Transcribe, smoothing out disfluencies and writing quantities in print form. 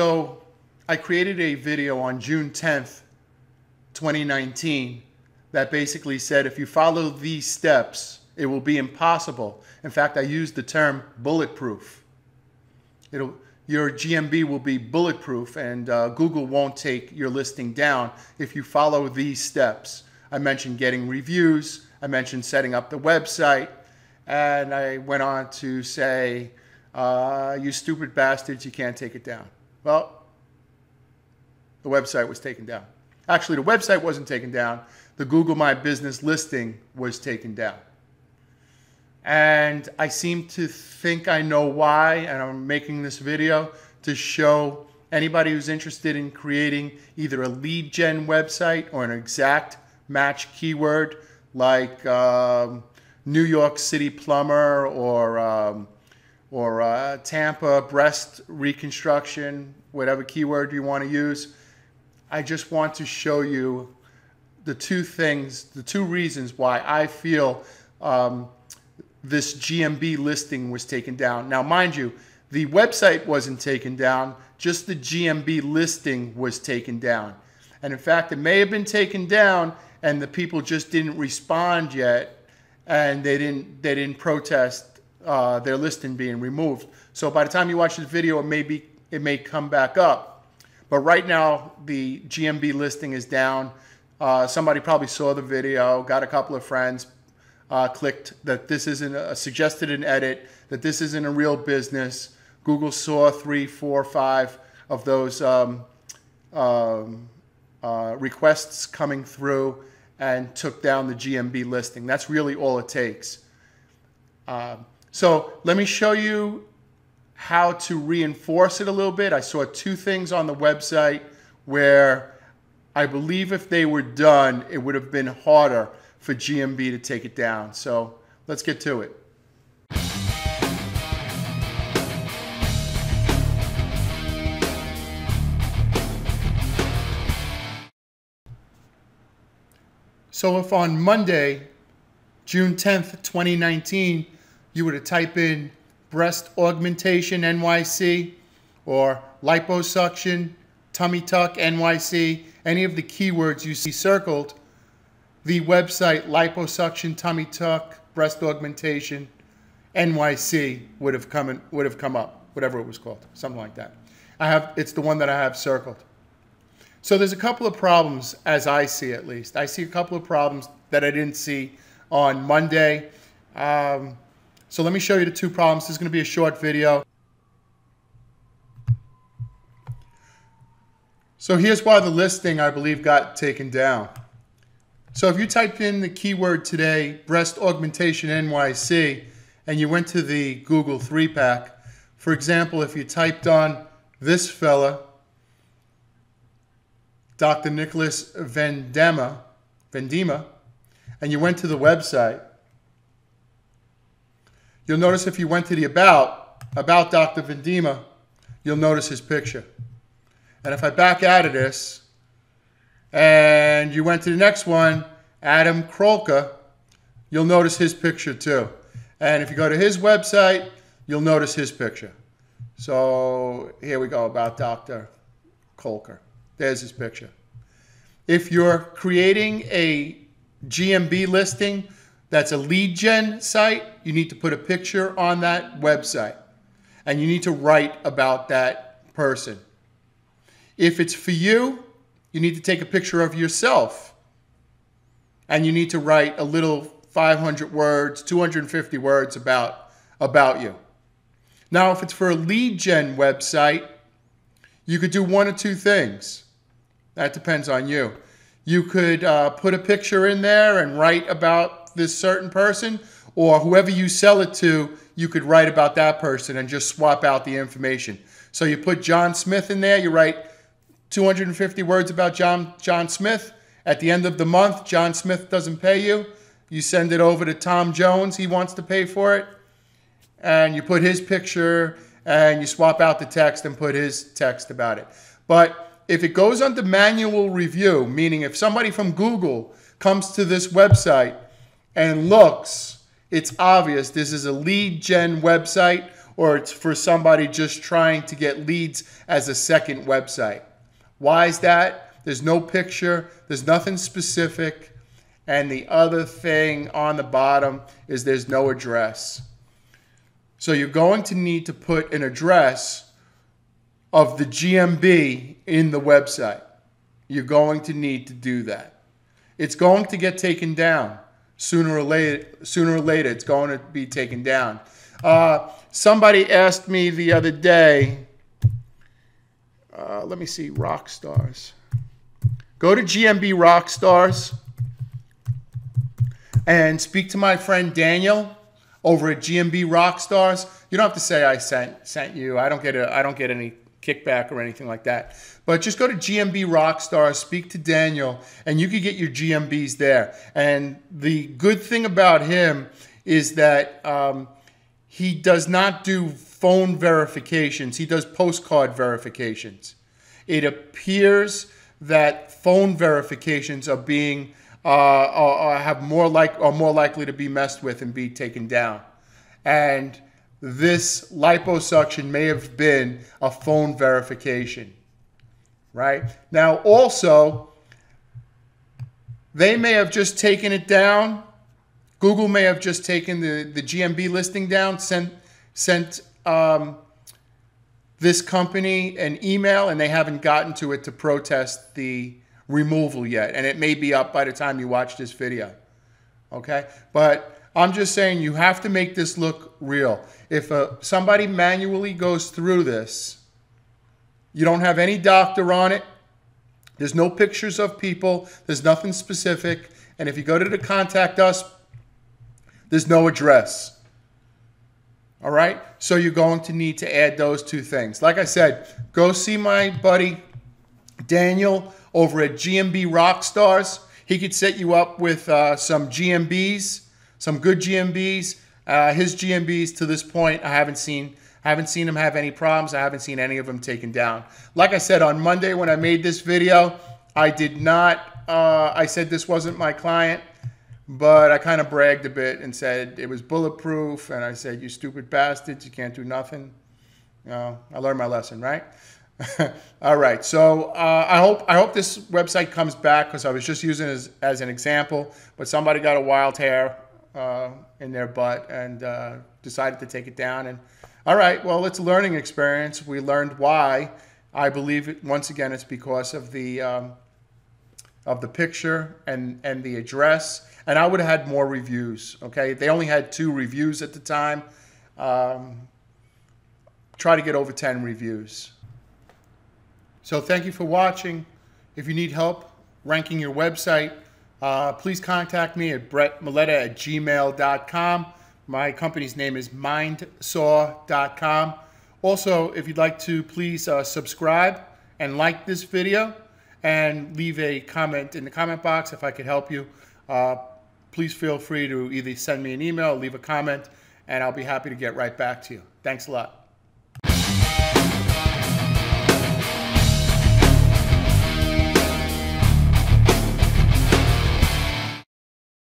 So I created a video on June 10th, 2019 that basically said, if you follow these steps, it will be impossible. In fact, I used the term bulletproof. Your GMB will be bulletproof, and Google won't take your listing down if you follow these steps. I mentioned getting reviews. I mentioned setting up the website. And I went on to say, you stupid bastards, you can't take it down. Well, the website was taken down. Actually, the website wasn't taken down. The Google My Business listing was taken down. And I seem to think I know why, and I'm making this video to show anybody who's interested in creating either a lead gen website or an exact match keyword like New York City plumber or Tampa breast reconstruction, whatever keyword you want to use. I just want to show you the two things, the two reasons why I feel this GMB listing was taken down. Now, mind you, the website wasn't taken down, just the GMB listing was taken down. And in fact, it may have been taken down and the people just didn't respond yet, and they didn't protest their listing being removed. So by the time you watch this video, it may come back up. But right now, the GMB listing is down. Somebody probably saw the video, got a couple of friends, clicked that this isn't a, suggested an edit, that this isn't a real business. Google saw 3, 4, 5 of those requests coming through and took down the GMB listing. That's really all it takes. So let me show you how to reinforce it a little bit. I saw two things on the website where I believe if they were done, it would have been harder for GMB to take it down. So let's get to it. So if on Monday, June 10th, 2019, you were to type in breast augmentation NYC or liposuction, tummy tuck NYC, any of the keywords you see circled, the website liposuction, tummy tuck, breast augmentation, NYC would have come up, whatever it was called, something like that. It's the one that I have circled. So there's a couple of problems, as I see at least. I see a couple of problems that I didn't see on Monday. So let me show you the two problems. This is going to be a short video. So here's why the listing, I believe, got taken down. So if you typed in the keyword today, breast augmentation NYC, and you went to the Google 3-pack, for example, if you typed on this fella, Dr. Nicholas Vendrame, and you went to the website, you'll notice if you went to the About Dr. Vendrame, you'll notice his picture. And if I back out of this, and you went to the next one, Adam Kolker, you'll notice his picture too. And if you go to his website, you'll notice his picture. So here we go, About Dr. Kolker. There's his picture. If you're creating a GMB listing that's a lead gen site, you need to put a picture on that website. And you need to write about that person. If it's for you, you need to take a picture of yourself. And you need to write a little 500 words, 250 words about you. Now, if it's for a lead gen website, you could do one of two things. That depends on you. You could put a picture in there and write about this certain person, or whoever you sell it to, you could write about that person and just swap out the information. So you put John Smith in there, you write 250 words about John Smith. At the end of the month, John Smith doesn't pay you. You send it over to Tom Jones, he wants to pay for it. And you put his picture and you swap out the text and put his text about it. But if it goes under manual review, meaning if somebody from Google comes to this website and looks, it's obvious this is a lead gen website or it's for somebody just trying to get leads as a second website. Why is that? There's no picture, there's nothing specific, and the other thing on the bottom is there's no address. So you're going to need to put an address of the GMB in the website. You're going to need to do that. It's going to get taken down sooner or later. It's going to be taken down. Somebody asked me the other day, let me see, Rockstars. Go to GMB Rockstars and speak to my friend Daniel over at GMB Rockstars. You don't have to say I sent you. I don't get any kickback or anything like that. But just go to GMB Rockstars, speak to Daniel, and you can get your GMBs there. And the good thing about him is that he does not do phone verifications. He does postcard verifications. It appears that phone verifications are being are more likely to be messed with and be taken down. And this liposuction may have been a phone verification, right? Now, also, they may have just taken it down. Google may have just taken the GMB listing down, sent this company an email, and they haven't gotten to it to protest the removal yet. And it may be up by the time you watch this video, okay? But I'm just saying you have to make this look real. If somebody manually goes through this, you don't have any doctor on it, there's no pictures of people, there's nothing specific, and if you go to the contact us, there's no address. All right? So you're going to need to add those two things. Like I said, go see my buddy Daniel over at GMB Rockstars. He could set you up with some GMBs. Some good GMBs. His GMBs to this point, I haven't seen him have any problems. I haven't seen any of them taken down. Like I said on Monday when I made this video, I did not. I said this wasn't my client, but I kind of bragged a bit and said it was bulletproof. And I said, "You stupid bastards, you can't do nothing." You know, I learned my lesson, right? All right, so I hope this website comes back because I was just using it as an example, but somebody got a wild hair in their butt and decided to take it down. And all right, well, it's a learning experience. We learned why. I believe it, once again, it's because of the picture and the address. And I would have had more reviews. Okay, they only had 2 reviews at the time. Try to get over 10 reviews. So thank you for watching. If you need help ranking your website, please contact me at BretMoleta@gmail.com. My company's name is mindsaw.com. Also, if you'd like to, please subscribe and like this video and leave a comment in the comment box if I could help you. Please feel free to either send me an email or leave a comment, and I'll be happy to get right back to you. Thanks a lot.